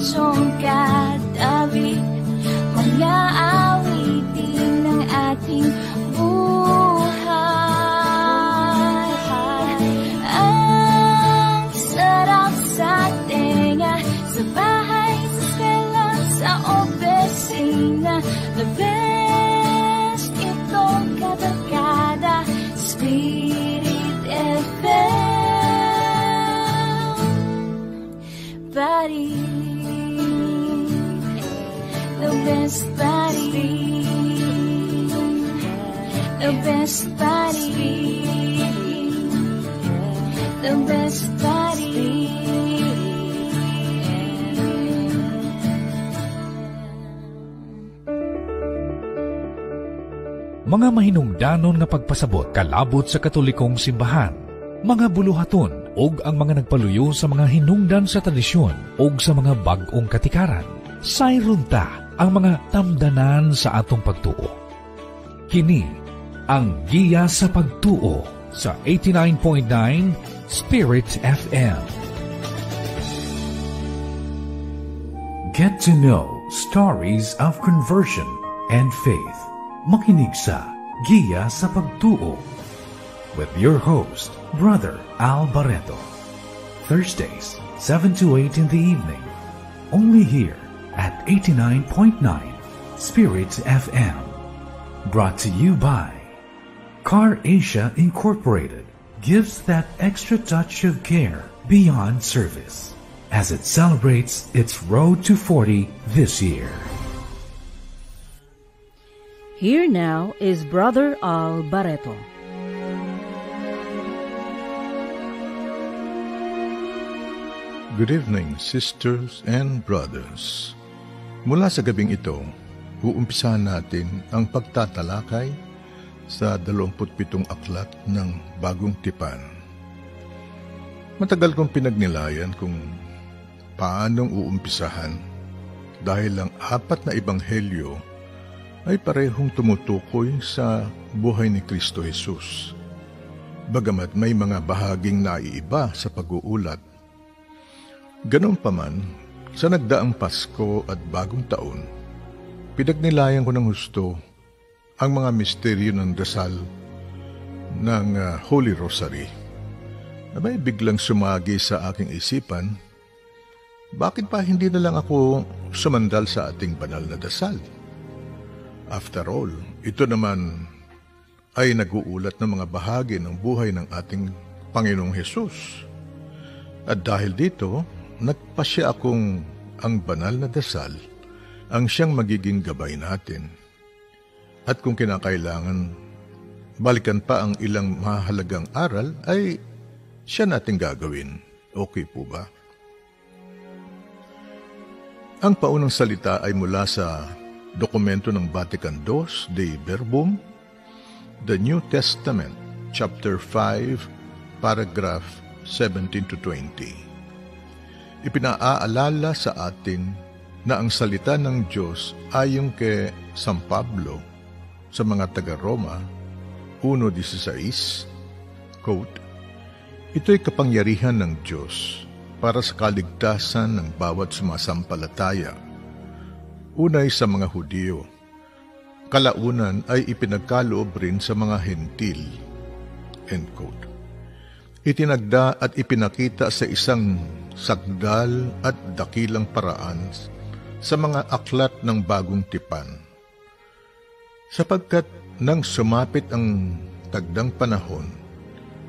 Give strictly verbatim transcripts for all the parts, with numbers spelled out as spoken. punsong katabi, mga awitin ng ating buhay. Ang sarap sa tenga, sa bahay, sa eskwela, sa opisina, the best itong kabarkada, Spirit F M. Body, the best body, the best body, the best body. Mga mahinungdanon nga pagpasabot kalabot sa Katolikong simbahan, mga buluhaton o ang mga nagpaluyo sa mga hinungdan sa tradisyon o sa mga bagong katikaran. Sayron ta ang mga tamdanan sa atong pagtuo. Kini, ang Giya sa Pagtuo sa eighty-nine point nine Spirit F M. Get to know stories of conversion and faith. Makinig sa Giya sa Pagtuo with your host, Brother Al Barreto. Thursdays, seven to eight in the evening. Only here at eighty-nine point nine Spirit F M. Brought to you by Car Asia Incorporated. Gives that extra touch of care beyond service as it celebrates its Road to forty this year. Here now is Brother Al Barreto. Good evening, sisters and brothers. Mula sa gabing ito, uumpisahan natin ang pagtatalakay sa dalawampu't pitong aklat ng Bagong Tipan. Matagal kong pinagnilayan kung paanong uumpisahan dahil ang apat na ebanghelyo ay parehong tumutukoy sa buhay ni Kristo Jesus, bagamat may mga bahaging naiiba sa pag-uulat. Ganun paman, sa nagdaang Pasko at Bagong Taon, pinagnilayan ko ng husto ang mga misteryo ng dasal ng uh, Holy Rosary. May biglang sumagi sa aking isipan, bakit pa hindi na lang ako sumandal sa ating banal na dasal? After all, ito naman ay naguulat ng mga bahagi ng buhay ng ating Panginoong Hesus. At dahil dito, nagpasya akong ang banal na dasal ang siyang magiging gabay natin. At kung kinakailangan, balikan pa ang ilang mahalagang aral ay siya natin gagawin. Okay po ba? Ang paunang salita ay mula sa dokumento ng Vatican two, de Verbum, the New Testament, chapter five, paragraph seventeen to twenty. Ipinaaalala sa atin na ang salita ng Diyos ayon kay San Pablo sa mga taga-Roma one sixteen, quote, "Ito'y kapangyarihan ng Diyos para sa kaligtasan ng bawat sumasampalataya. Unay sa mga Hudyo, kalaunan ay ipinagkaloob rin sa mga Hentil," end quote. Itinagda at ipinakita sa isang sagdal at dakilang paraan sa mga aklat ng Bagong Tipan. Sapagkat nang sumapit ang tagdang panahon,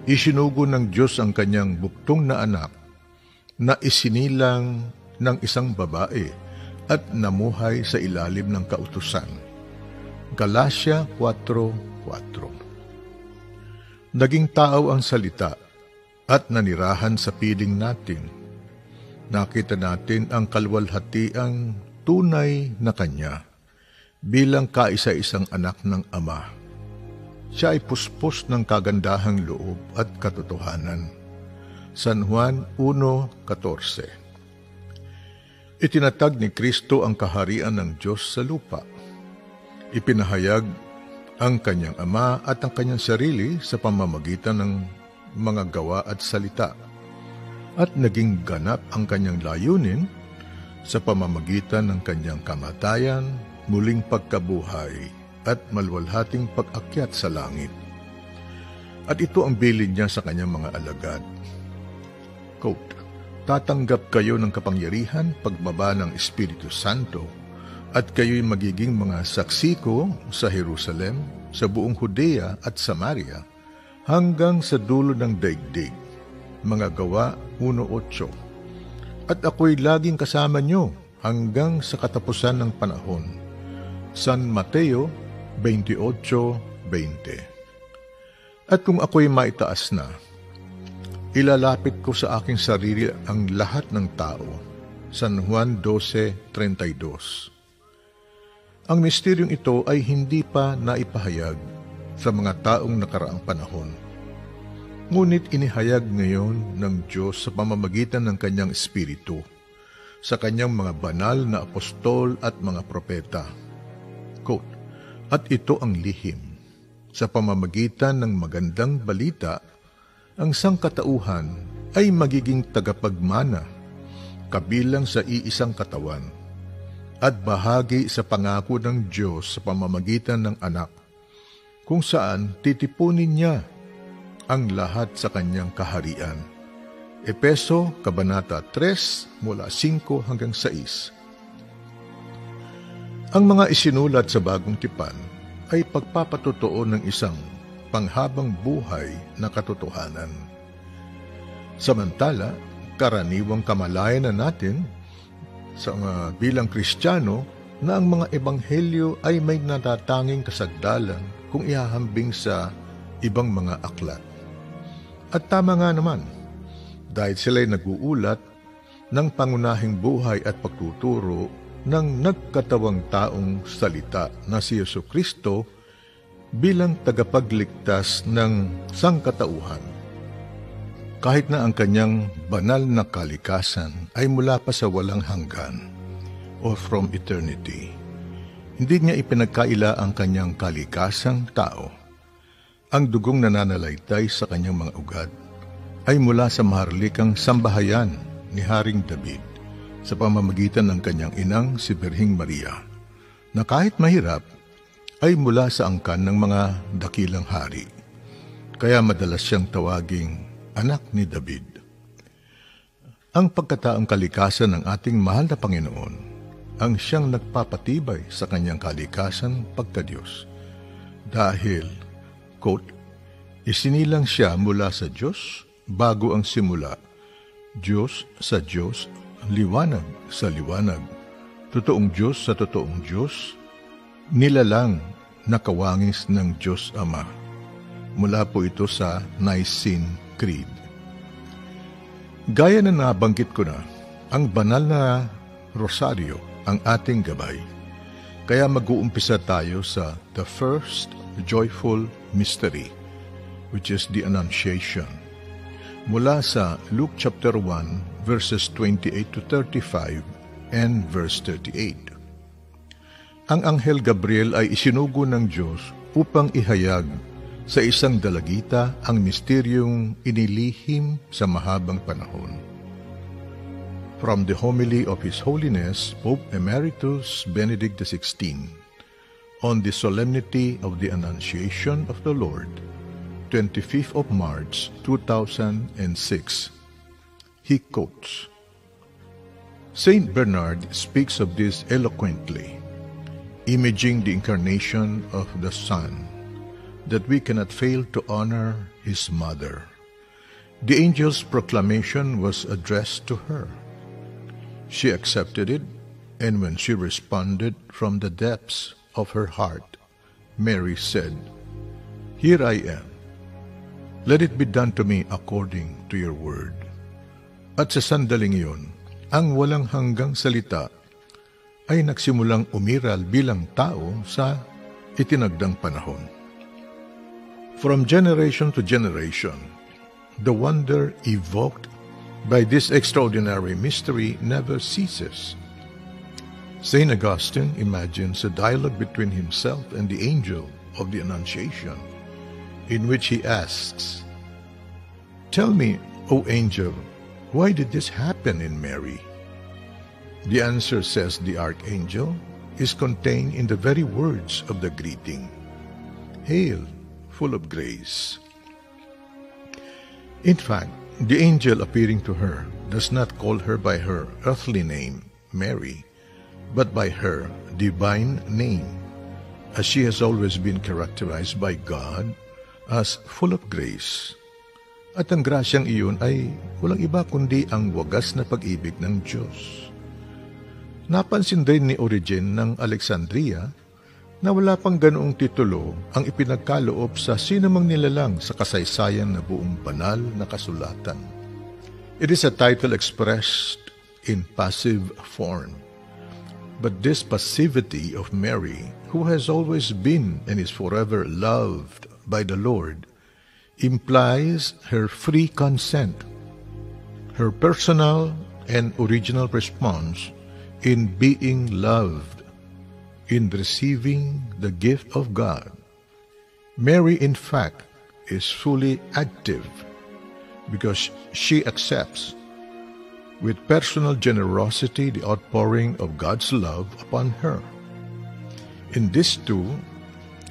isinugo ng Diyos ang kanyang buktong na anak na isinilang ng isang babae at namuhay sa ilalim ng kautusan. Galacia four four. Naging tao ang salita at nanirahan sa piling natin. Nakita natin ang kaluwalhatiang tunay na kanya bilang kaisa-isang anak ng Ama. Siya ay puspos ng kagandahang loob at katotohanan. San Juan one fourteen. Itinatag ni Kristo ang kaharian ng Diyos sa lupa. Ipinahayag ang kanyang Ama at ang kanyang sarili sa pamamagitan ng mga gawa at salita. At naging ganap ang kanyang layunin sa pamamagitan ng kanyang kamatayan, muling pagkabuhay, at maluwalhating pag-akyat sa langit. At ito ang bilin niya sa kanyang mga alagad. Quote, tatanggap kayo ng kapangyarihan, pagbaba ng Espiritu Santo, at kayo'y magiging mga saksi ko sa Jerusalem, sa buong Judea at Samaria, hanggang sa dulo ng daigdig. Mga Gawa one eight. At ako'y laging kasama nyo hanggang sa katapusan ng panahon. San Mateo twenty-eight twenty. At kung ako'y maitaas na, ilalapit ko sa aking sarili ang lahat ng tao. San Juan twelve thirty-two. Ang misteryong ito ay hindi pa naipahayag sa mga taong nakaraang panahon. Ngunit inihayag ngayon ng Diyos sa pamamagitan ng Kanyang Espiritu, sa Kanyang mga banal na apostol at mga propeta. Quote, at ito ang lihim. Sa pamamagitan ng magandang balita, ang sangkatauhan ay magiging tagapagmana, kabilang sa iisang katawan, at bahagi sa pangako ng Diyos sa pamamagitan ng anak, kung saan titipunin niya ang lahat sa kanyang kaharian. Epeso, Kabanata three, mula five hanggang six. Ang mga isinulat sa Bagong Tipan ay pagpapatotoo ng isang panghabang buhay na katotohanan. Samantala, karaniwang kamalayan na natin sa mga bilang Kristiyano na ang mga ebanghelyo ay may natatanging kasagdalan kung ihahambing sa ibang mga aklat. At tama nga naman, dahil sila'y naguulat ng pangunahing buhay at pagtuturo ng nagkatawang taong salita na si Jesucristo bilang tagapagligtas ng sangkatauhan. Kahit na ang kanyang banal na kalikasan ay mula pa sa walang hanggan o from eternity, hindi niya ipinagkaila ang kanyang kalikasang tao. Ang dugong nananalaytay sa kanyang mga ugat ay mula sa maharlikang sambahayan ni Haring David sa pamamagitan ng kanyang inang si Birheng Maria, na kahit mahirap ay mula sa angkan ng mga dakilang hari. Kaya madalas siyang tawaging anak ni David. Ang pagkataong kalikasan ng ating mahal na Panginoon ang siyang nagpapatibay sa kanyang kalikasan pagka-Diyos. Dahil quote, isinilang siya mula sa Diyos bago ang simula. Diyos sa Diyos, liwanag sa liwanag. Totoong Diyos sa totoong Diyos, nilalang na kawangis ng Diyos Ama. Mula po ito sa Nicene Creed. Gaya na nabanggit ko na, ang banal na rosaryo ang ating gabay. Kaya mag-uumpisa tayo sa The First Joyful Mystery, which is the Annunciation, mula sa Luke chapter one verses twenty-eight to thirty-five and verse thirty-eight. Ang Anghel Gabriel ay isinugo ng Diyos upang ihayag sa isang dalagita ang misteryong inilihim sa mahabang panahon. From the homily of His Holiness Pope Emeritus Benedict the sixteenth on the Solemnity of the Annunciation of the Lord, twenty-fifth of March, two thousand six. He quotes, Saint Bernard speaks of this eloquently, imaging the incarnation of the Son, that we cannot fail to honor His mother. The angel's proclamation was addressed to her. She accepted it, and when she responded from the depths of her heart, Mary said, Here I am. Let it be done to me according to your word. At sa sandaling iyon, ang walang hanggang salita ay nagsimulang umiral bilang tao sa itinagdang panahon. From generation to generation, the wonder evoked by this extraordinary mystery never ceases. Saint Augustine imagines a dialogue between himself and the angel of the Annunciation, in which he asks, Tell me, O angel, why did this happen in Mary? The answer, says the archangel, is contained in the very words of the greeting. Hail, full of grace. In fact, the angel appearing to her does not call her by her earthly name, Mary, but by her divine name, as she has always been characterized by God as full of grace. At ang grasyang iyon ay walang iba kundi ang wagas na pag-ibig ng Diyos. Napansin rin ni Origen ng Alexandria na wala pang ganoong titulo ang ipinagkaloob sa sinumang nilalang sa kasaysayan na buong banal na kasulatan. It is a title expressed in passive form. But this passivity of Mary, who has always been and is forever loved by the Lord, implies her free consent, her personal and original response in being loved, in receiving the gift of God. Mary, in fact, is fully active because she accepts with personal generosity the outpouring of God's love upon her. In this too,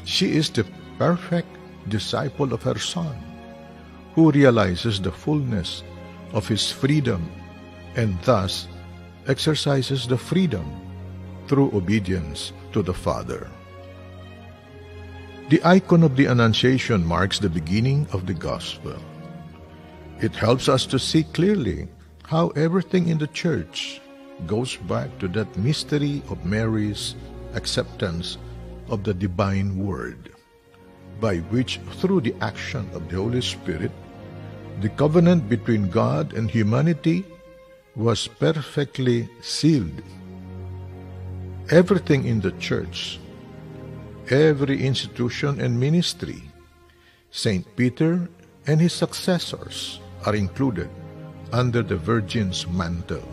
she is the perfect disciple of her Son, who realizes the fullness of his freedom and thus exercises the freedom through obedience to the Father. The icon of the Annunciation marks the beginning of the Gospel. It helps us to see clearly how everything in the Church goes back to that mystery of Mary's acceptance of the divine Word, by which, through the action of the Holy Spirit, the covenant between God and humanity was perfectly sealed. Everything in the Church, every institution and ministry, Saint Peter and his successors are included under the Virgin's mantle,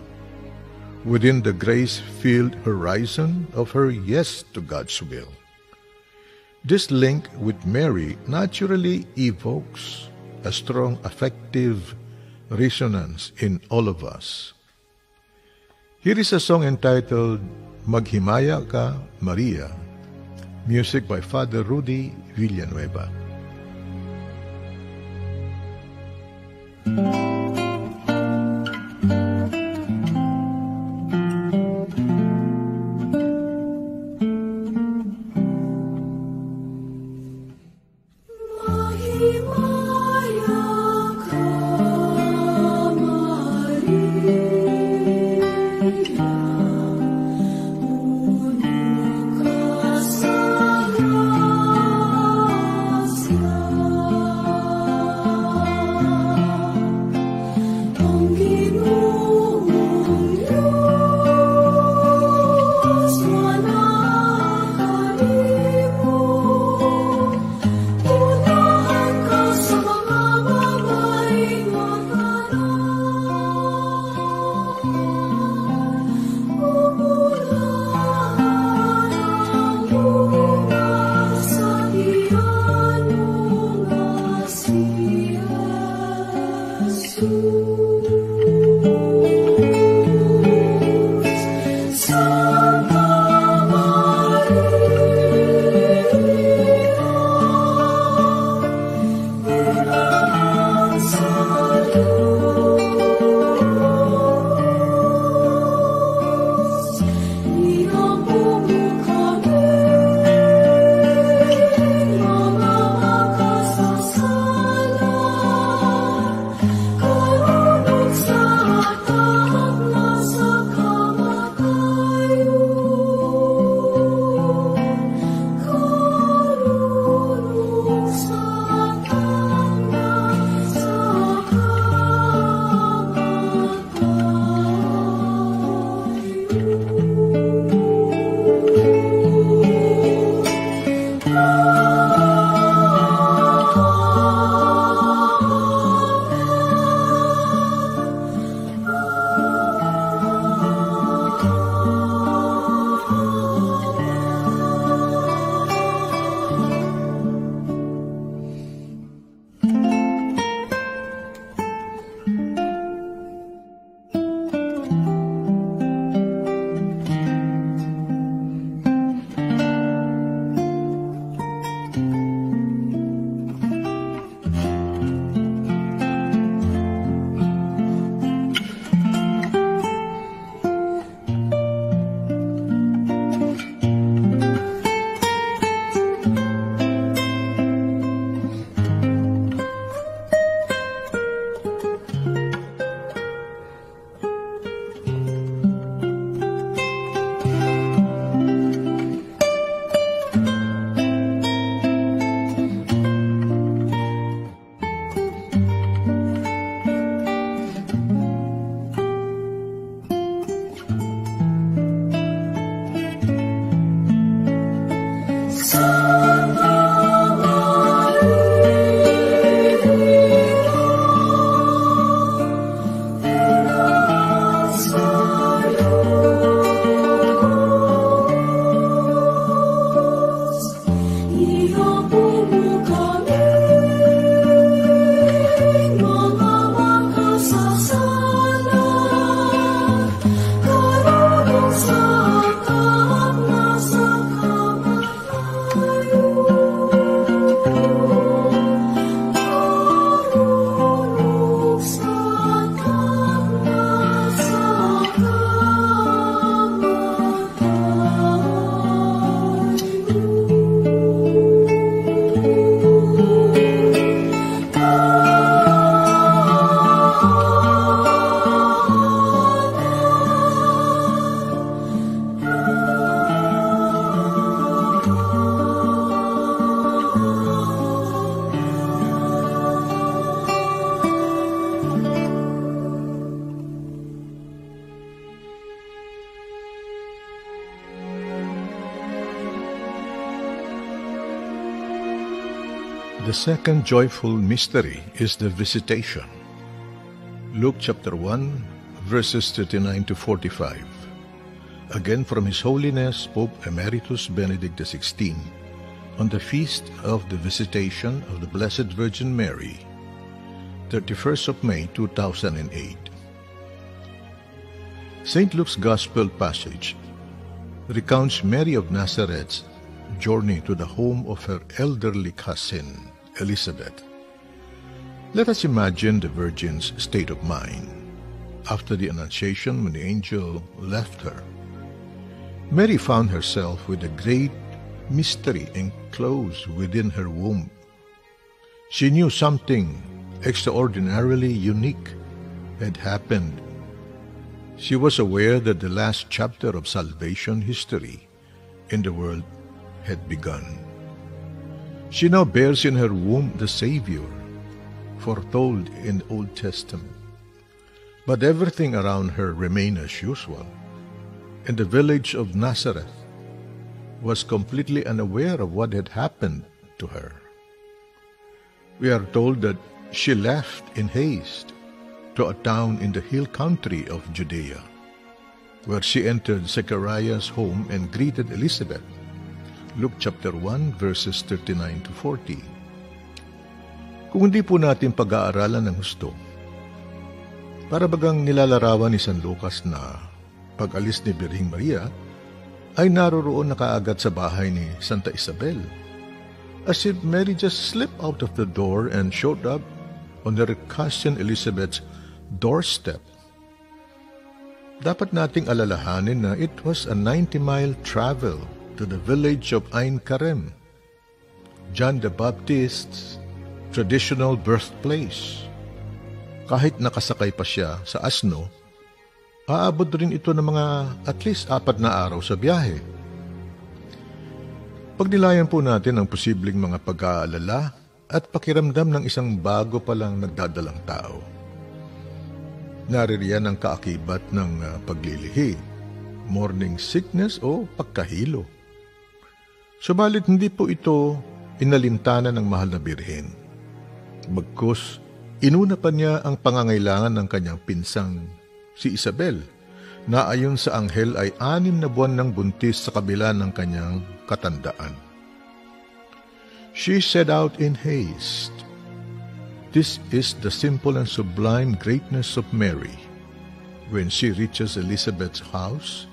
within the grace-filled horizon of her yes to God's will. This link with Mary naturally evokes a strong affective resonance in all of us. Here is a song entitled Maghimaya Ka, Maria, music by Father Rudy Villanueva. So The second joyful mystery is the Visitation. Luke chapter one, verses thirty-nine to forty-five. Again from His Holiness Pope Emeritus Benedict the sixteenth, on the feast of the Visitation of the Blessed Virgin Mary, thirty-first of May two thousand eight. Saint Luke's Gospel passage recounts Mary of Nazareth's journey to the home of her elderly cousin, Elizabeth. Let us imagine the Virgin's state of mind after the Annunciation when the angel left her. Mary found herself with a great mystery enclosed within her womb. She knew something extraordinarily unique had happened. She was aware that the last chapter of salvation history in the world had begun. She now bears in her womb the Savior, foretold in the Old Testament. But everything around her remained as usual, and the village of Nazareth was completely unaware of what had happened to her. We are told that she left in haste to a town in the hill country of Judea, where she entered Zechariah's home and greeted Elizabeth. Luke chapter one, verses thirty-nine to forty. Kung hindi po natin pag-aaralan ng husto, para bagang nilalarawan ni San Lucas na pag-alis ni Birhing Maria ay naroroon na kaagad sa bahay ni Santa Isabel, as if Mary just slipped out of the door and showed up on her cousin Elizabeth's doorstep. Dapat nating alalahanin na it was a ninety-mile travel to the village of Ein Karem, John the Baptist's traditional birthplace. Kahit nakasakay pa siya sa asno, aabot rin ito ng mga at least apat na araw sa biyahe. Pagnilayan po natin ang posibleng mga pag-aalala at pakiramdam ng isang bago palang nagdadalang tao. Naririyan ang kaakibat ng paglilihi, morning sickness o pagkahilo. Subalit hindi po ito inalintana ng mahal na birhen. Bagkus, inuna pa niya ang pangangailangan ng kanyang pinsang si Isabel, na ayon sa anghel ay anim na buwan ng buntis sa kabila ng kanyang katandaan. She set out in haste. This is the simple and sublime greatness of Mary. When she reaches Elizabeth's house,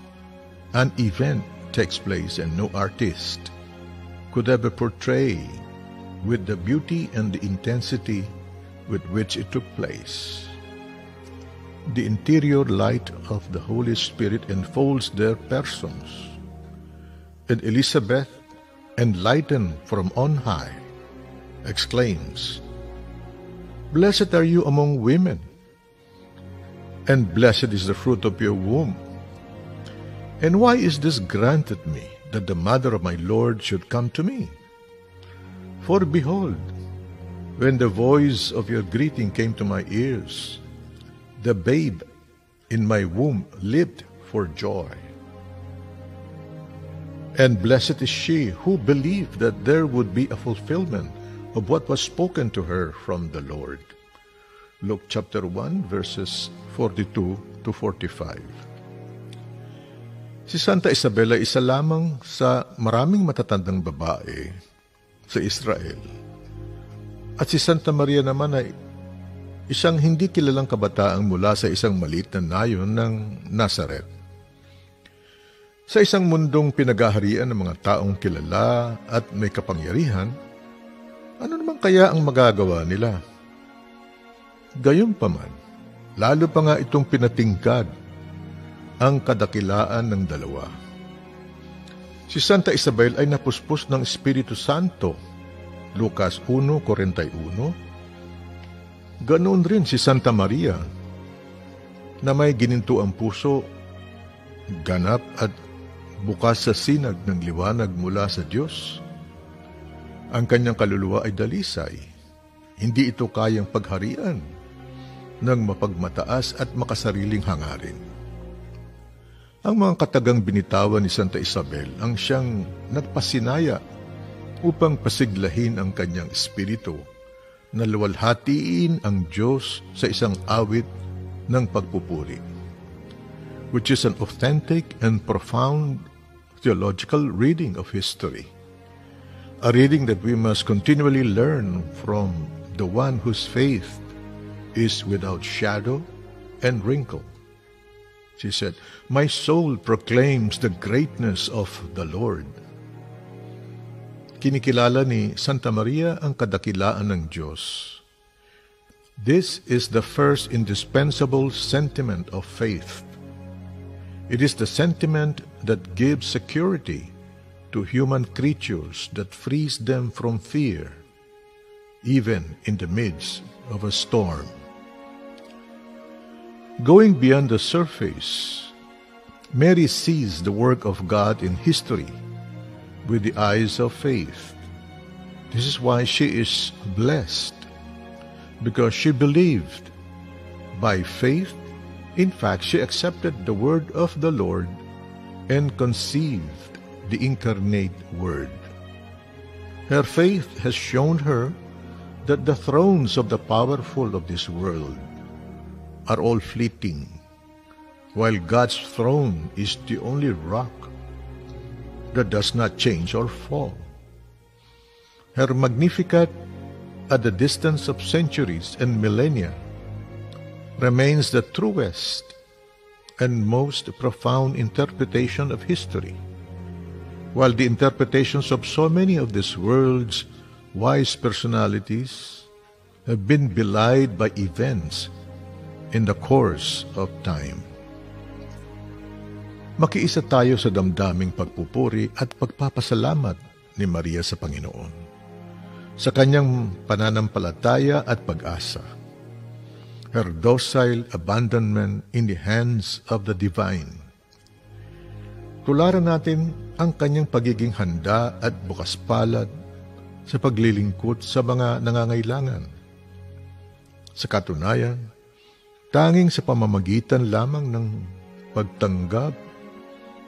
an event takes place and no artist could ever portray with the beauty and the intensity with which it took place. The interior light of the Holy Spirit enfolds their persons, and Elizabeth, enlightened from on high, exclaims, "Blessed are you among women, and blessed is the fruit of your womb. And why is this granted me, that the mother of my Lord should come to me? For behold, when the voice of your greeting came to my ears, the babe in my womb leaped for joy. And blessed is she who believed that there would be a fulfillment of what was spoken to her from the Lord." Luke chapter one, verses forty-two to forty-five. Si Santa Isabel ay isa lamang sa maraming matatandang babae sa Israel. At si Santa Maria naman ay isang hindi kilalang kabataang mula sa isang maliit na nayon ng Nazareth. Sa isang mundong pinaghaharian ng mga taong kilala at may kapangyarihan, ano naman kaya ang magagawa nila? Gayunpaman, lalo pa nga itong pinatingkad ang kadakilaan ng dalawa. Si Santa Isabel ay napuspos ng Espiritu Santo, Lucas one, forty-one. Ganoon rin si Santa Maria, na may gininto ang puso, ganap at bukas sa sinag ng liwanag mula sa Diyos. Ang kanyang kaluluwa ay dalisay. Hindi ito kayang pagharian ng mapagmataas at makasariling hangarin. Ang mga katagang binitawan ni Santa Isabel ang siyang nagpasinaya upang pasiglahin ang kanyang espiritu, na luwalhatiin ang Diyos sa isang awit ng pagpupuri, which is an authentic and profound theological reading of history, a reading that we must continually learn from the one whose faith is without shadow and wrinkle. She said, "My soul proclaims the greatness of the Lord." Kinikilala ni Santa Maria ang kadakilaan ng Diyos. This is the first indispensable sentiment of faith. It is the sentiment that gives security to human creatures, that frees them from fear, even in the midst of a storm. Going beyond the surface, Mary sees the work of God in history with the eyes of faith. This is why she is blessed, because she believed by faith. In fact, she accepted the word of the Lord and conceived the incarnate word. Her faith has shown her that the thrones of the powerful of this world are all fleeting, while God's throne is the only rock that does not change or fall. Her Magnificat, at the distance of centuries and millennia, remains the truest and most profound interpretation of history, while the interpretations of so many of this world's wise personalities have been belied by events in the course of time. Makiisa tayo sa damdaming pagpupuri at pagpapasalamat ni Maria sa Panginoon, sa kanyang pananampalataya at pag-asa, her docile abandonment in the hands of the divine. Tularan natin ang kanyang pagiging handa at bukas palad sa paglilingkod sa mga nangangailangan. Sa katunayan, tanging sa pamamagitan lamang ng pagtanggap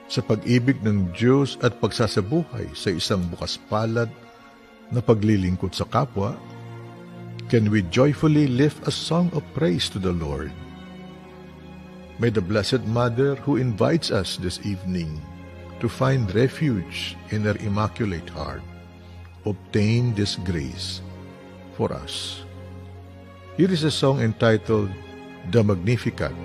sa pag-ibig ng Diyos at pagsasabuhay sa isang bukas palad na paglilingkod sa kapwa, can we joyfully lift a song of praise to the Lord. May the Blessed Mother, who invites us this evening to find refuge in her Immaculate Heart, obtain this grace for us. Here is a song entitled The Magnificat.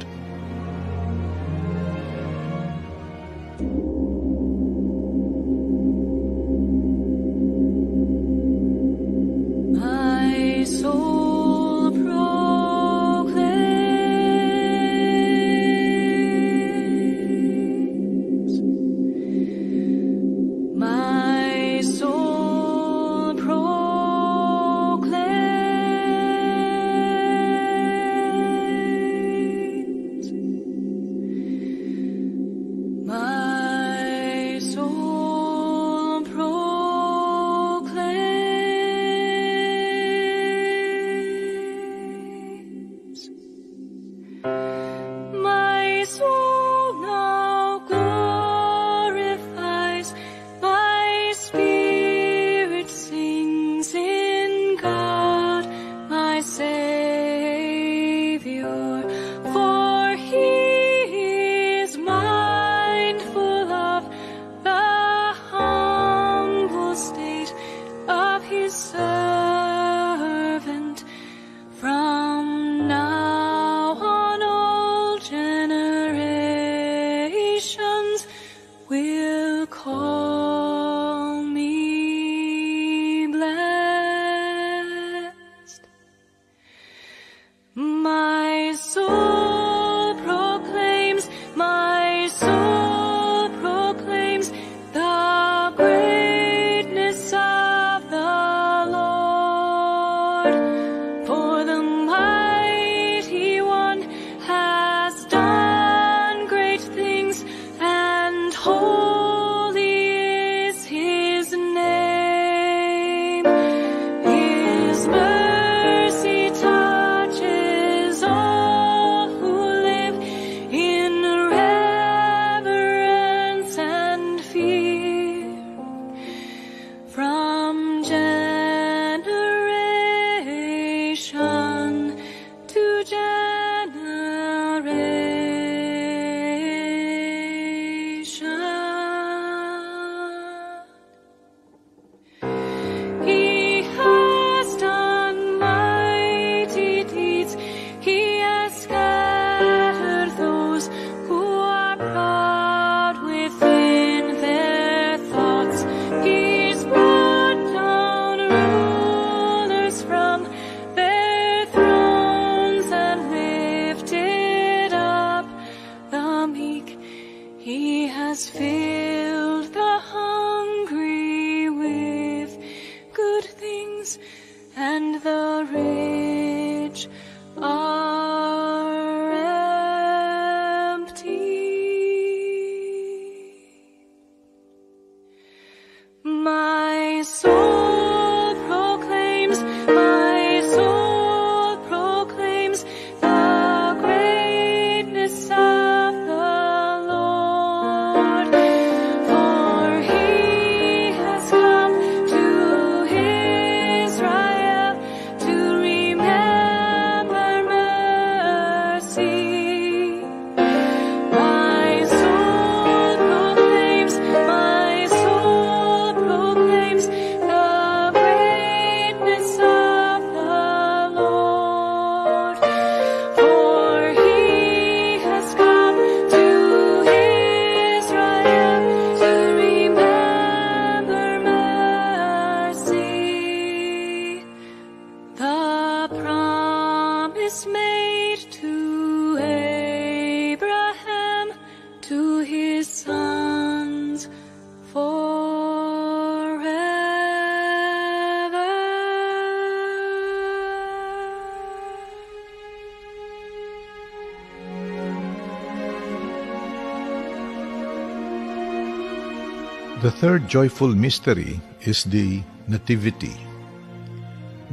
The third joyful mystery is the Nativity.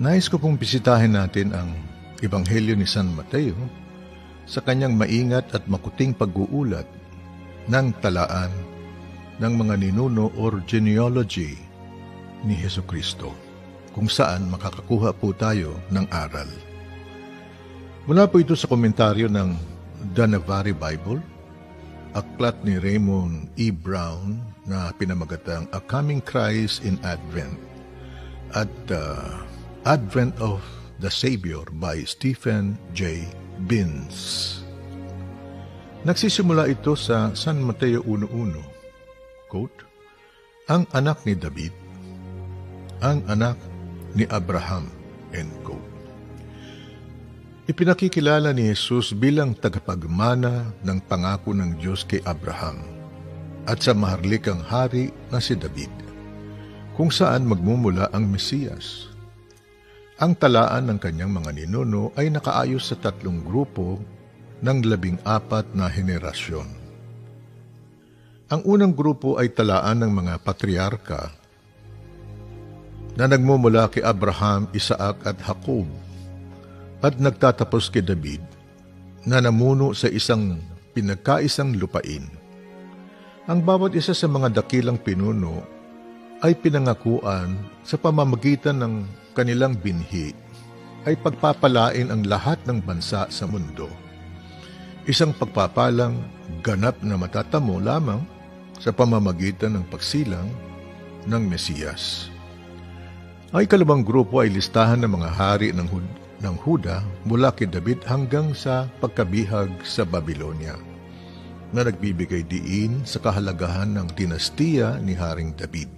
Nais ko pong bisitahin natin ang Ebanghelyo ni San Mateo sa kanyang maingat at makuting pag-uulat ng talaan ng mga ninuno or genealogy ni Hesus Kristo, kung saan makakakuha po tayo ng aral. Mula po ito sa komentaryo ng Danavari Bible, aklat ni Raymond E. Brown na pinamagatang A Coming Christ in Advent at uh, Advent of the Savior by Stephen J. Binz. Nagsisimula ito sa San Mateo one one. Quote, ang anak ni David, ang anak ni Abraham. End quote. Ipinakikilala ni Jesus bilang tagapagmana ng pangako ng Diyos kay Abraham at sa maharlikang hari na si David, kung saan magmumula ang Mesiyas. Ang talaan ng kanyang mga ninuno ay nakaayos sa tatlong grupo ng labing apat na henerasyon. Ang unang grupo ay talaan ng mga patriarka na nagmumula kay Abraham, Isaac at Jacob at nagtatapos kay David na namuno sa isang pinagkaisang lupain. Ang bawat isa sa mga dakilang pinuno ay pinangakuan sa pamamagitan ng kanilang binhi ay pagpapalain ang lahat ng bansa sa mundo. Isang pagpapalang ganap na matatamo lamang sa pamamagitan ng pagsilang ng Mesiyas. Ang ikalawang grupo ay listahan ng mga hari ng, Hud- ng Huda mula kay David hanggang sa pagkabihag sa Babilonia na nagbibigay diin sa kahalagahan ng dinastiya ni Haring David.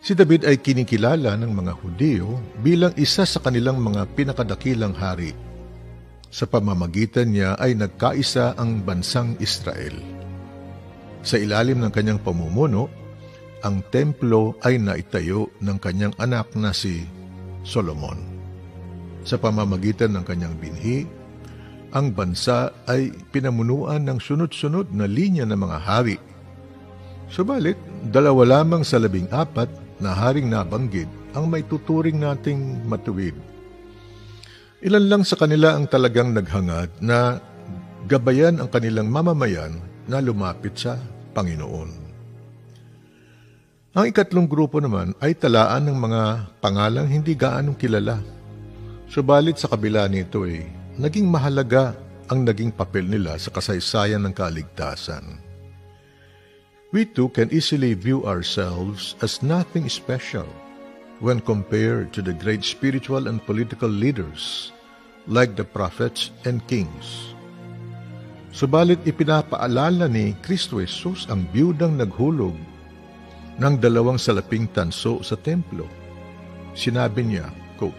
Si David ay kinikilala ng mga Hudeo bilang isa sa kanilang mga pinakadakilang hari. Sa pamamagitan niya ay nagkaisa ang bansang Israel. Sa ilalim ng kanyang pamumuno, ang templo ay naitayo ng kanyang anak na si Solomon. Sa pamamagitan ng kanyang binhi, ang bansa ay pinamunuan ng sunod-sunod na linya ng mga hari. Subalit, dalawa lamang sa labing apat na haring nabanggit ang may tuturing nating matuwid. Ilan lang sa kanila ang talagang naghangad na gabayan ang kanilang mamamayan na lumapit sa Panginoon. Ang ikatlong grupo naman ay talaan ng mga pangalang hindi gaanong kilala. Subalit sa kabila nito ay eh, naging mahalaga ang naging papel nila sa kasaysayan ng kaligtasan. We too can easily view ourselves as nothing special when compared to the great spiritual and political leaders like the prophets and kings. Subalit ipinapaalala ni Kristo Jesus ang biyudang naghulog ng dalawang salaping tanso sa templo. Sinabi niya, quote,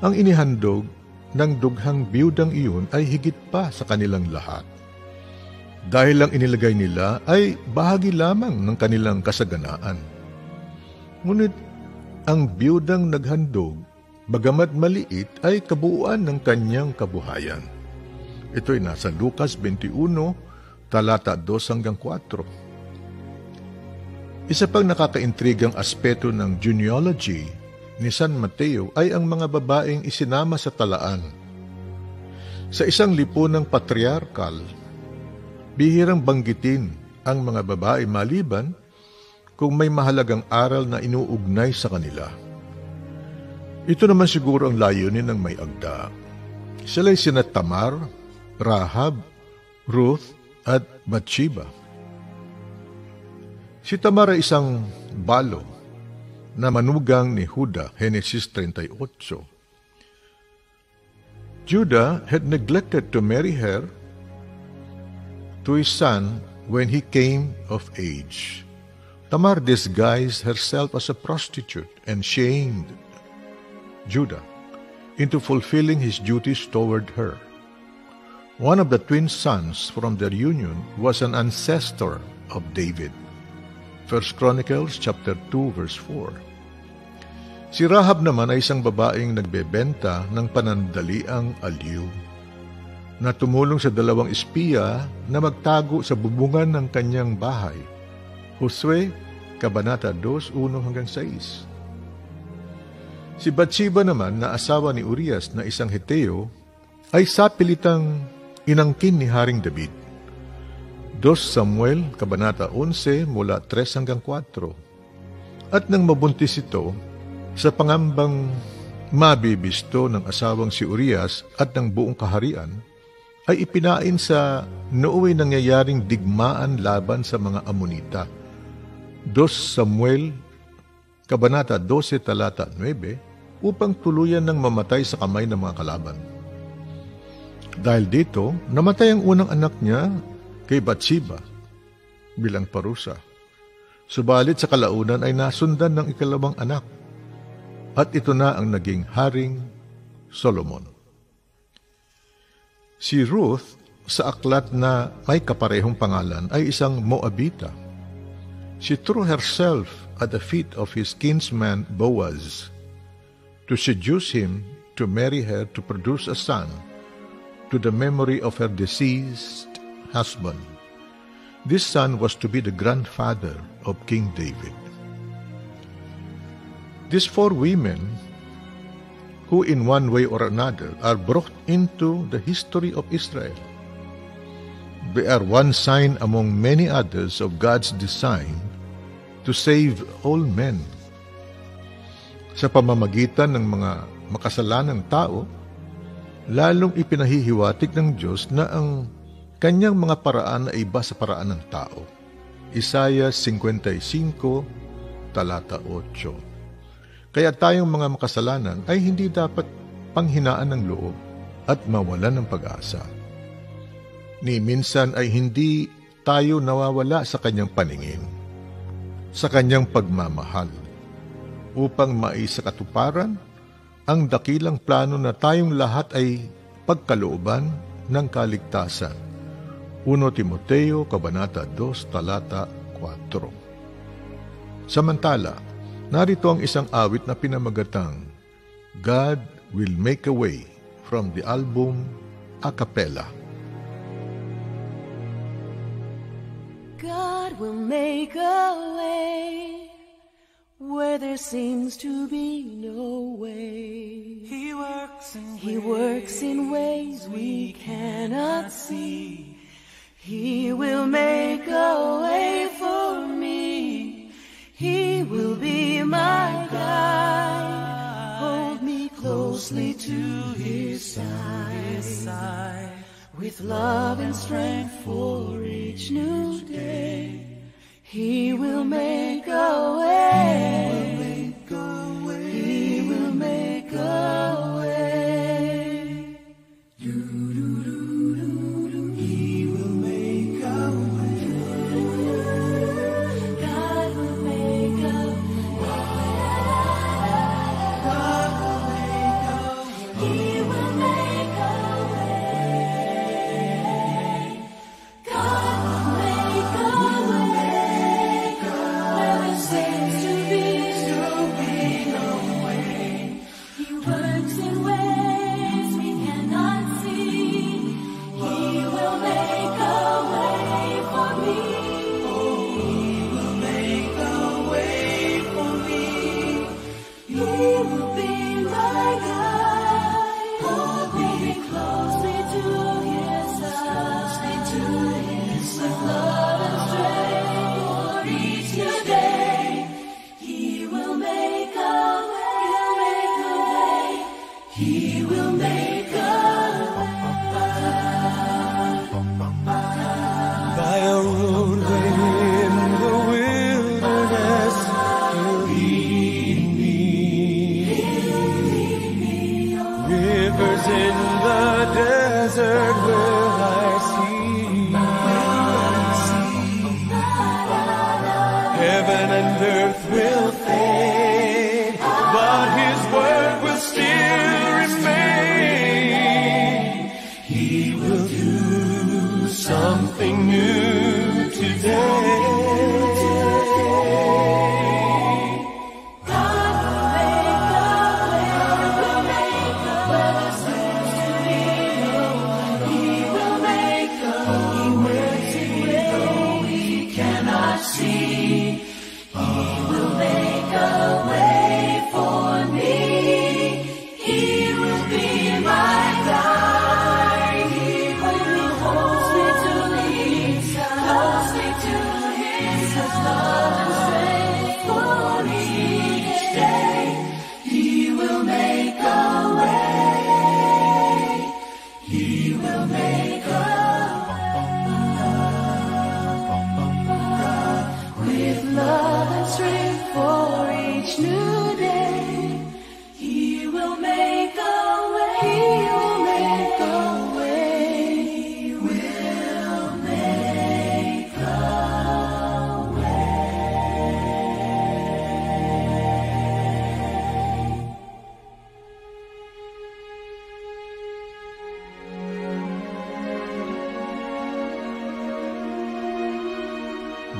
ang inihandog ng dughang biyudang iyon ay higit pa sa kanilang lahat, dahil ang inilagay nila ay bahagi lamang ng kanilang kasaganaan. Ngunit ang biyudang naghandog, bagamat maliit, ay kabuuan ng kanyang kabuhayan. Ito ay nasa Lucas twenty-one, talata two hanggang four. Isa pang nakakaintrigang aspeto ng genealogy ni San Mateo ay ang mga babaeng isinama sa talaan. Sa isang lipunang patriarkal, bihirang banggitin ang mga babae maliban kung may mahalagang aral na inuugnay sa kanila. Ito naman siguro ang layunin ng may agda. Sila'y sina Tamar, Rahab, Ruth at Bathsheba. Si Tamar ay isang balo na manugang ni Juda, Genesis thirty-eight. Judah had neglected to marry her to his son when he came of age. Tamar disguised herself as a prostitute and shamed Judah into fulfilling his duties toward her. One of the twin sons from their union was an ancestor of David. First Chronicles chapter two verse four. Si Rahab naman ay isang babaeng nagbebenta ng panandaliang aliw na tumulong sa dalawang espiya na magtago sa bubungan ng kanyang bahay Josue, Kabanata two, one hanggang sais. Si Bathsheba naman na asawa ni Urias na isang Heteo ay sapilitang inangkin ni Haring David. Dos Samuel, Kabanata eleven, mula tres hanggang kwatro. At nang mabuntis ito, sa pangambang mabibisto ng asawang si Urias at ng buong kaharian, ay ipinain sa nooy nangyayaring digmaan laban sa mga Amonita. Dos Samuel, Kabanata twelve, talata nueve, upang tuluyan ng mamatay sa kamay ng mga kalaban. Dahil dito, namatay ang unang anak niya kay Bathsheba bilang parusa. Subalit sa kalaunan ay nasundan ng ikalawang anak, at ito na ang naging Haring Solomon. Si Ruth, sa aklat na may kaparehong pangalan, ay isang Moabita. She threw herself at the feet of his kinsman Boaz to seduce him to marry her to produce a son to the memory of her deceased husband. This son was to be the grandfather of King David. These four women, who in one way or another are brought into the history of Israel, they are one sign among many others of God's design to save all men. Sa pamamagitan ng mga makasalanang tao, lalong ipinahihiwatig ng Diyos na ang kanyang mga paraan ay iba sa paraan ng tao. Isaya fifty-five, talata eight. Kaya tayong mga makasalanan ay hindi dapat panghinaan ng loob at mawalan ng pag-asa. Ni minsan ay hindi tayo nawawala sa kanyang paningin, sa kanyang pagmamahal, upang maisakatuparan ang dakilang plano na tayong lahat ay pagkalooban ng kaligtasan. First Timoteo, Kabanata two, talata four. Samantala, narito ang isang awit na pinamagatang God Will Make a Way from the album A Cappella. God will make a way where there seems to be no way. He works in, he ways, works in ways we cannot see. He will make a way for me. He will be my guide. Hold me closely to his side. With love and strength for each new day, he will make a way. He will make a way. He will make a way. Do, do, do, do, do. He will make a way. God will make a way. God will make a way. He will make. See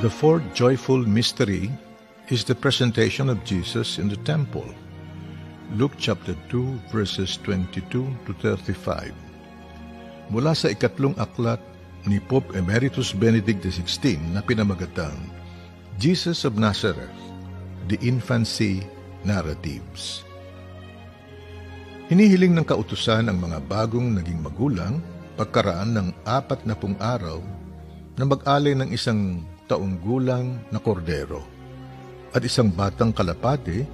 The fourth joyful mystery is the presentation of Jesus in the temple. Luke chapter two verses twenty-two to thirty-five. Mula sa ikatlong aklat ni Pope Emeritus Benedict the sixteenth na pinamagatang Jesus of Nazareth, the Infancy Narratives. Hinihiling ng kautusan ang mga bagong naging magulang pagkaraan ng apat na pung araw na mag-alay ng isang taong gulang na kordero at isang batang kalapate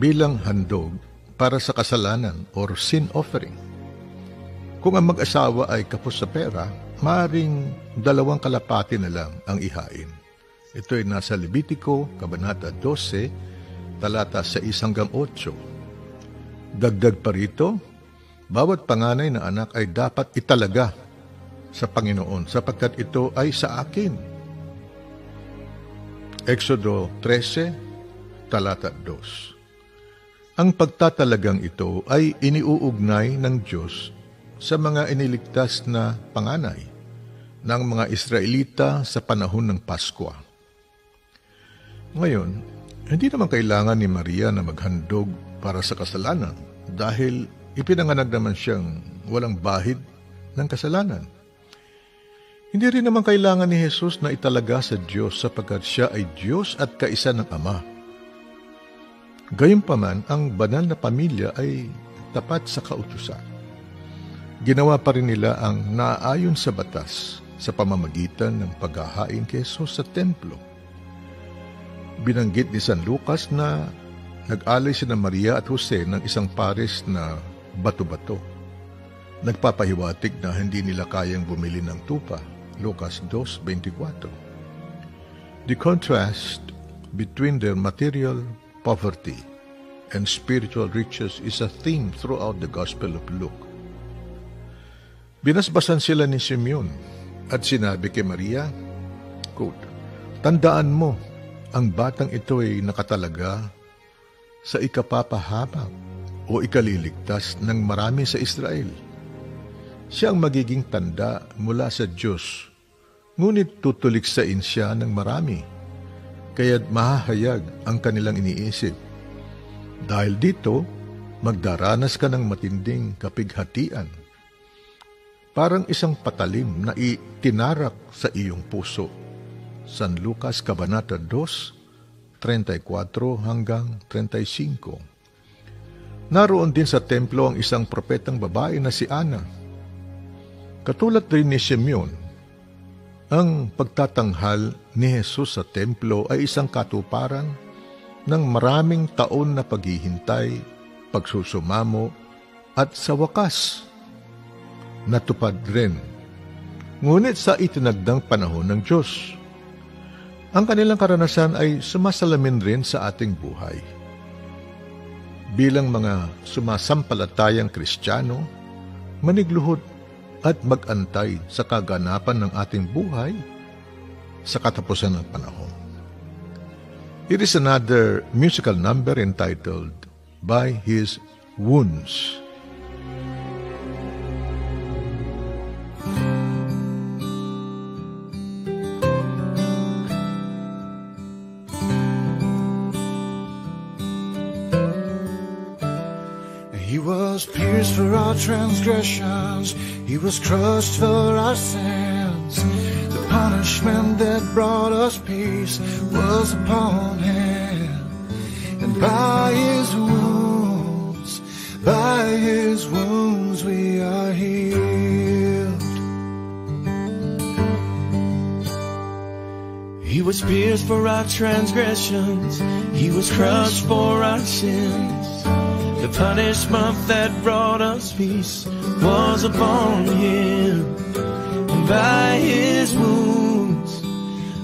bilang handog para sa kasalanan or sin offering. Kung ang mag-asawa ay kapos sa pera, maaring dalawang kalapate na lang ang ihain. Ito ay nasa Levitico, Kabanata twelve, talata six hanggang eight. Dagdag pa rito, bawat panganay na anak ay dapat italaga sa Panginoon sapagkat ito ay sa akin. Exodus thirteen, talata two. Ang pagtatalagang ito ay iniuugnay ng Diyos sa mga iniligtas na panganay ng mga Israelita sa panahon ng Paskwa. Ngayon, hindi naman kailangan ni Maria na maghandog para sa kasalanan dahil ipinanganak naman siyang walang bahid ng kasalanan. Hindi rin naman kailangan ni Jesus na italaga sa Diyos sapagkat siya ay Diyos at kaisa ng Ama. Gayunpaman, ang banal na pamilya ay tapat sa kautusan. Ginawa pa rin nila ang naayon sa batas sa pamamagitan ng paghahain kay Jesus sa templo. Binanggit ni San Lucas na nag-alay sina Maria at Jose ng isang pares na bato-bato. Nagpapahiwatig na hindi nila kayang bumili ng tupa. Lucas two twenty-four. The contrast between their material poverty and spiritual riches is a theme throughout the Gospel of Luke. Binasbasan sila ni Simeon at sinabi kay Maria, quote, "Tandaan mo, ang batang ito ay nakatalaga sa ikapapahamak o ikaliligtas ng marami sa Israel. Siya ang magiging tanda mula sa Diyos, ngunit tutuliksain siya ng marami, kaya't mahahayag ang kanilang iniisip. Dahil dito, magdaranas ka ng matinding kapighatian, parang isang patalim na itinarak sa iyong puso." San Lucas, Kabanata two, thirty-four hanggang thirty-five. Naroon din sa templo ang isang propetang babae na si Ana. Katulad rin ni Simeon, ang pagtatanghal ni Jesus sa templo ay isang katuparan ng maraming taon na paghihintay, pagsusumamo at sa wakas natupad rin. Ngunit sa itinagdang panahon ng Diyos, ang kanilang karanasan ay sumasalamin rin sa ating buhay. Bilang mga sumasampalatayang Kristiyano, manigluhod at mag-antay sa kaganapan ng ating buhay sa katapusan ng panahon. It is another musical number entitled By His Wounds. For our transgressions, he was crushed for our sins. The punishment that brought us peace was upon him, and by his wounds, by his wounds we are healed. He was pierced for our transgressions, he was crushed for our sins. The punishment that brought us peace was upon him, and by his wounds,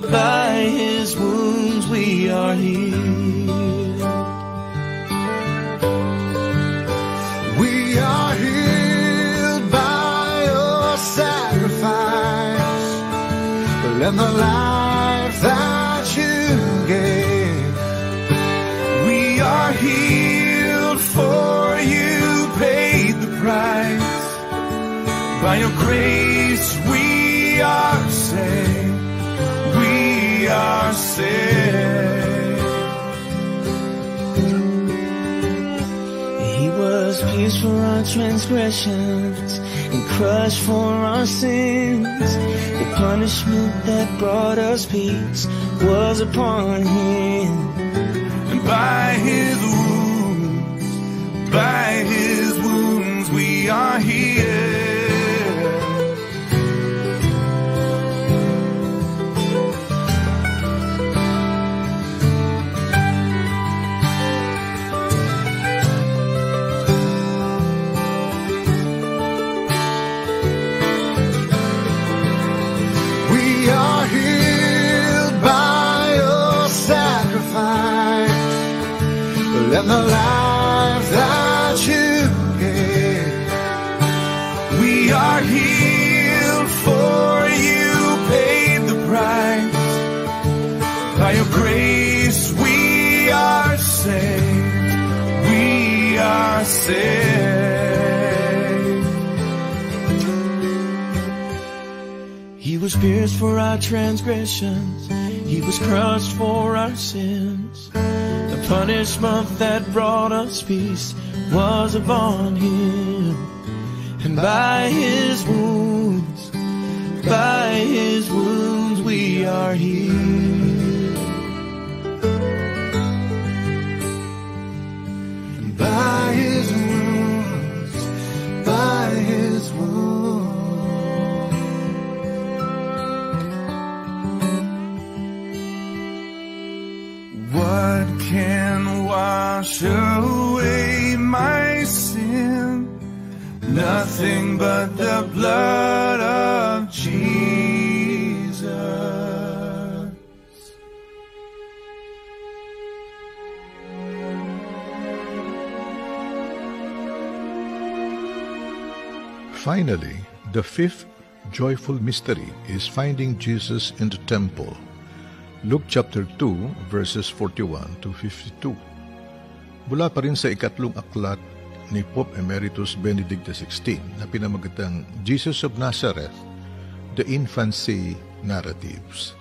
by his wounds we are healed. We are healed by your sacrifice, and the life that you gave. We are healed, for you paid the price. By your grace we are saved. We are for our transgressions and crushed for our sins. The punishment that brought us peace was upon him. And by his wounds, by his wounds we are healed. And the life that you gave, we are healed, for you paid the price. By your grace we are saved, we are saved. He was pierced for our transgressions, he was crushed for our sins. The punishment that brought us peace was upon him. And by his wounds, by his wounds we are healed. And by his wounds, by his wounds. What can wash away my sin? Nothing but the blood of Jesus. Finally, the fifth joyful mystery is finding Jesus in the temple. Luke chapter two, verses forty-one to fifty-two. Mula pa rin sa ikatlong aklat ni Pope Emeritus Benedict the sixteenth na pinamagatang Jesus of Nazareth, The Infancy Narratives.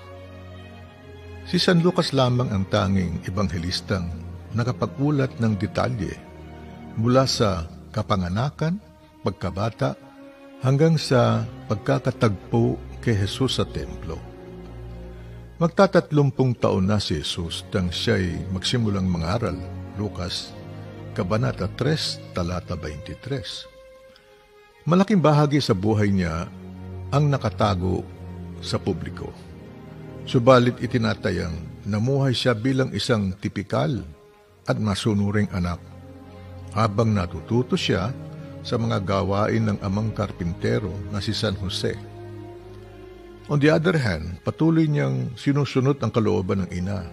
Si San Lucas lamang ang tanging ebanghelistang nakapagulat ng detalye mula sa kapanganakan, pagkabata, hanggang sa pagkakatagpo kay Jesus sa templo. Magtatatlumpung taon na si Jesus nang siya'y magsimulang mangaral, Lucas, Kabanata three, Talata twenty-three. Malaking bahagi sa buhay niya ang nakatago sa publiko. Subalit itinatayang namuhay siya bilang isang tipikal at masunuring anak, habang natututo siya sa mga gawain ng amang karpintero na si San Jose. On the other hand, patuloy niyang sinusunod ang kalooban ng ina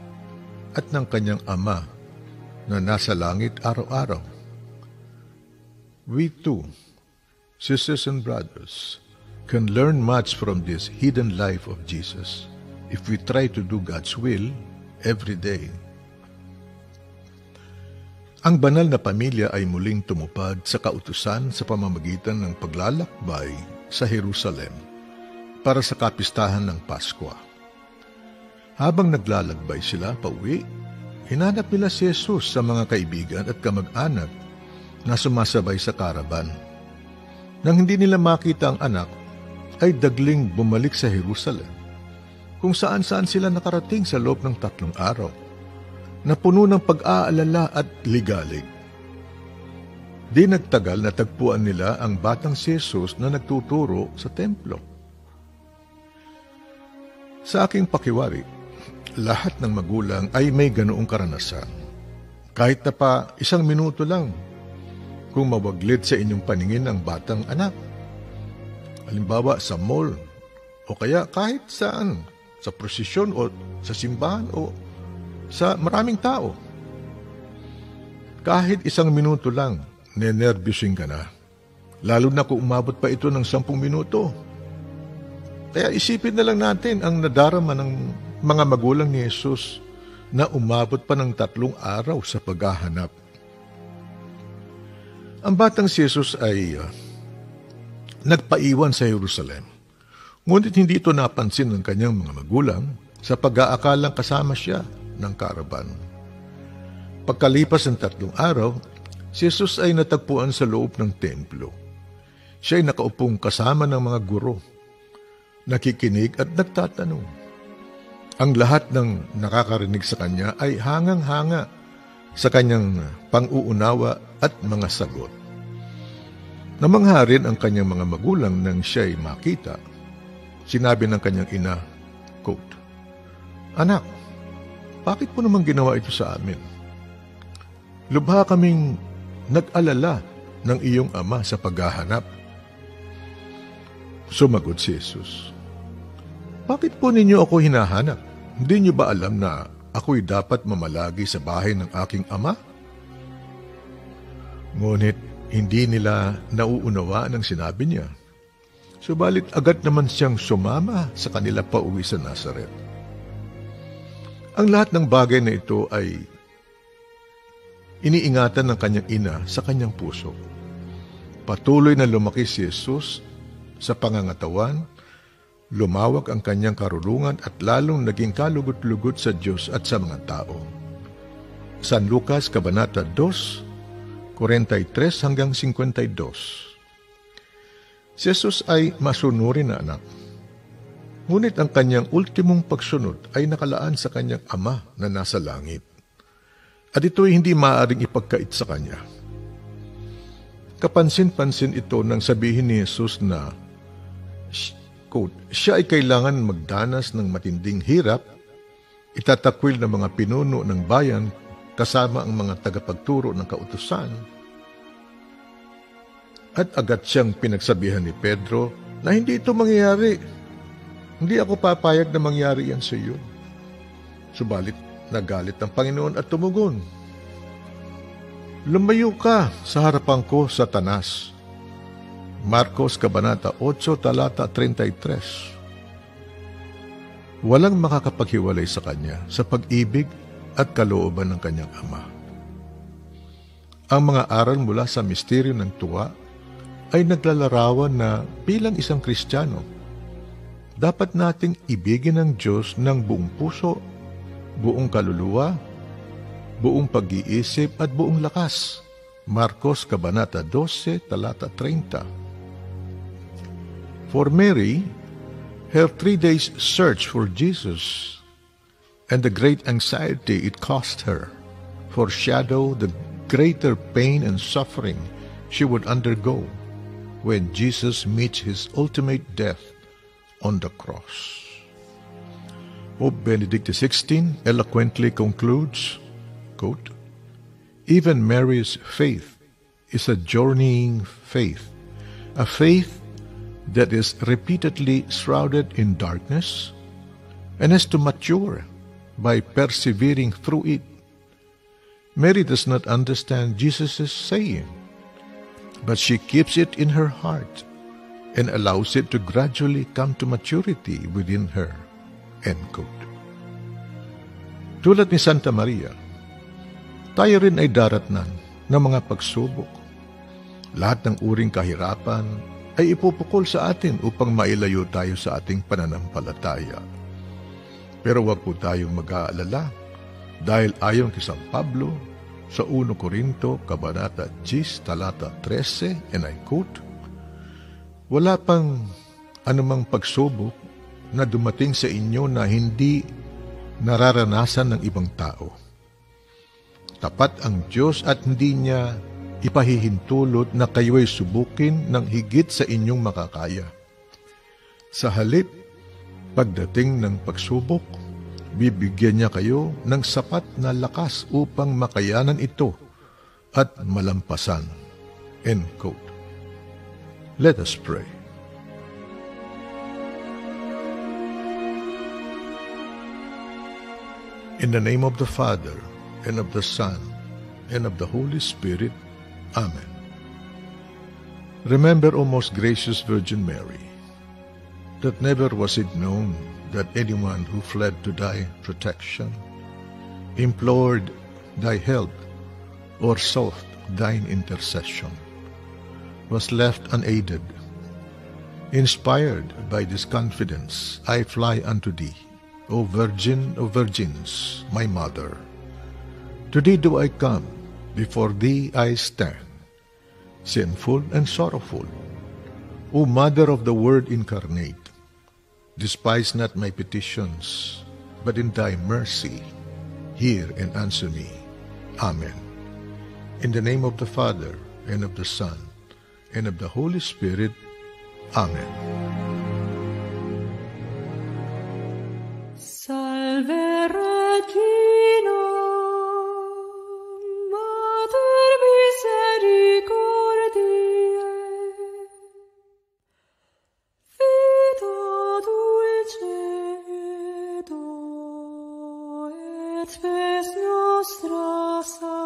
at ng kanyang ama na nasa langit araw-araw. We too, sisters and brothers, can learn much from this hidden life of Jesus if we try to do God's will every day. Ang banal na pamilya ay muling tumupad sa kautusan sa pamamagitan ng paglalakbay sa Jerusalem para sa kapistahan ng Paskwa. Habang naglalakbay sila pauwi, hinanap nila si Jesus sa mga kaibigan at kamag-anak na sumasabay sa karaban. Nang hindi nila makita ang anak, ay dagling bumalik sa Jerusalem, kung saan-saan sila nakarating sa loob ng tatlong araw, na puno ng pag-aalala at ligalig. Di nagtagal na tagpuan nila ang batang si Jesus na nagtuturo sa templo. Sa aking pakiwari, lahat ng magulang ay may ganoong karanasan. Kahit na pa isang minuto lang, kung mawaglit sa inyong paningin ang batang anak. Halimbawa sa mall, o kaya kahit saan, sa prosesyon o sa simbahan o sa maraming tao. Kahit isang minuto lang, nenervyosing ka na. Lalo na kung umabot pa ito ng sampung minuto. Kaya isipin na lang natin ang nadarama ng mga magulang ni Jesus na umabot pa ng tatlong araw sa paghahanap. Ang batang si Jesus ay uh, nagpaiwan sa Jerusalem, ngunit hindi ito napansin ng kanyang mga magulang sa pag-aakalang kasama siya ng karaban. Pagkalipas ng tatlong araw, Si Jesus ay natagpuan sa loob ng templo. Siya ay nakaupong kasama ng mga guro, nakikinig at nagtatanong. Ang lahat ng nakakarinig sa kanya ay hangang-hanga sa kanyang pang-uunawa at mga sagot. Namangha rin ang kanyang mga magulang nang siya'y makita. Sinabi ng kanyang ina, quote, "Anak, bakit mo naman ginawa ito sa amin? Lubha kaming nag-alala ng iyong ama sa paghahanap." Sumagot si Jesus, "Bakit po ninyo ako hinahanap? Hindi niyo ba alam na ako'y dapat mamalagi sa bahay ng aking ama?" Ngunit hindi nila nauunawaan ang sinabi niya. Subalit agad naman siyang sumama sa kanila pauwi sa Nazaret. Ang lahat ng bagay na ito ay iniingatan ng kanyang ina sa kanyang puso. Patuloy na lumaki si Jesus sa pangangatawan, lumawak ang kanyang karunungan at lalong naging kalugod-lugod sa Diyos at sa mga tao. San Lucas, Kabanata two, forty-three hanggang fifty-two. Si Jesus ay masunurin na anak. Ngunit ang kanyang ultimong pagsunod ay nakalaan sa kanyang ama na nasa langit. At ito'y hindi maaaring ipagkait sa kanya. Kapansin-pansin ito nang sabihin ni Jesus na, quote, siya ay kailangan magdanas ng matinding hirap, itatakwil ng mga pinuno ng bayan, kasama ang mga tagapagturo ng kautusan. At agad siyang pinagsabihan ni Pedro na hindi ito mangyayari. Hindi ako papayag na mangyari yan sa iyo. Subalit, nagalit ang Panginoon at tumugon. Lumayo ka sa harapan ko, Satanas. Marcos, Kabanata eight, talata thirty-three. Walang makakapaghiwalay sa kanya sa pag-ibig at kalooban ng kanyang ama. Ang mga aral mula sa misteryo ng tuwa ay naglalarawan na bilang isang Kristiyano, dapat nating ibigin ang Diyos ng buong puso, buong kaluluwa, buong pag-iisip at buong lakas. Marcos, Kabanata twelve, talata thirty. For Mary, her three days search for Jesus and the great anxiety it cost her, foreshadow the greater pain and suffering she would undergo when Jesus meets his ultimate death on the cross. Pope Benedict the sixteenth eloquently concludes, quote, "Even Mary's faith is a journeying faith, a faith that is repeatedly shrouded in darkness and has to mature by persevering through it. Mary does not understand Jesus' saying, but she keeps it in her heart and allows it to gradually come to maturity within her." End quote. Tulad ni Santa Maria, tayo rin ay daratnan ng mga pagsubok. Lahat ng uring kahirapan ay ipupukol sa atin upang mailayo tayo sa ating pananampalataya. Pero huwag po tayong mag-aalala dahil ayon kay San Pablo sa First Corinto, Kabanata ten, talata thirteen, and I quote, "Wala pang anumang pagsubok na dumating sa inyo na hindi nararanasan ng ibang tao. Tapat ang Diyos at hindi niya ipahihintulot na kayo'y subukin ng higit sa inyong makakaya. Sa halip, pagdating ng pagsubok, bibigyan niya kayo ng sapat na lakas upang makayanan ito at malampasan." End quote. Let us pray. In the name of the Father, and of the Son, and of the Holy Spirit. Amen. Remember, O most gracious Virgin Mary, that never was it known that anyone who fled to thy protection, implored thy help, or sought thine intercession, was left unaided. Inspired by this confidence, I fly unto thee, O Virgin of Virgins, my Mother. To thee do I come, Before thee I stand, sinful and sorrowful. O Mother of the Word incarnate, despise not my petitions, but in thy mercy, hear and answer me. Amen. In the name of the Father, and of the Son, and of the Holy Spirit. Amen. Salve Regina, Mater Misericordiae. Ves nostra